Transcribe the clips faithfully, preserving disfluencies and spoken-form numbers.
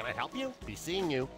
Can I help you? Be seeing you.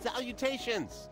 Salutations!